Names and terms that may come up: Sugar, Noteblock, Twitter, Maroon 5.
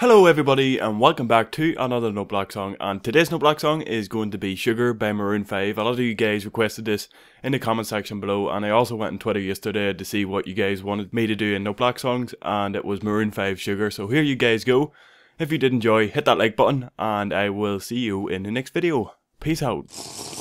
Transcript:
Hello everybody and welcome back to another Noteblock song, and today's Noteblock song is going to be Sugar by Maroon 5. A lot of you guys requested this in the comment section below, and I also went on Twitter yesterday to see what you guys wanted me to do in Noteblock songs, and it was Maroon 5 Sugar, so here you guys go. If you did enjoy, hit that like button and I will see you in the next video. Peace out.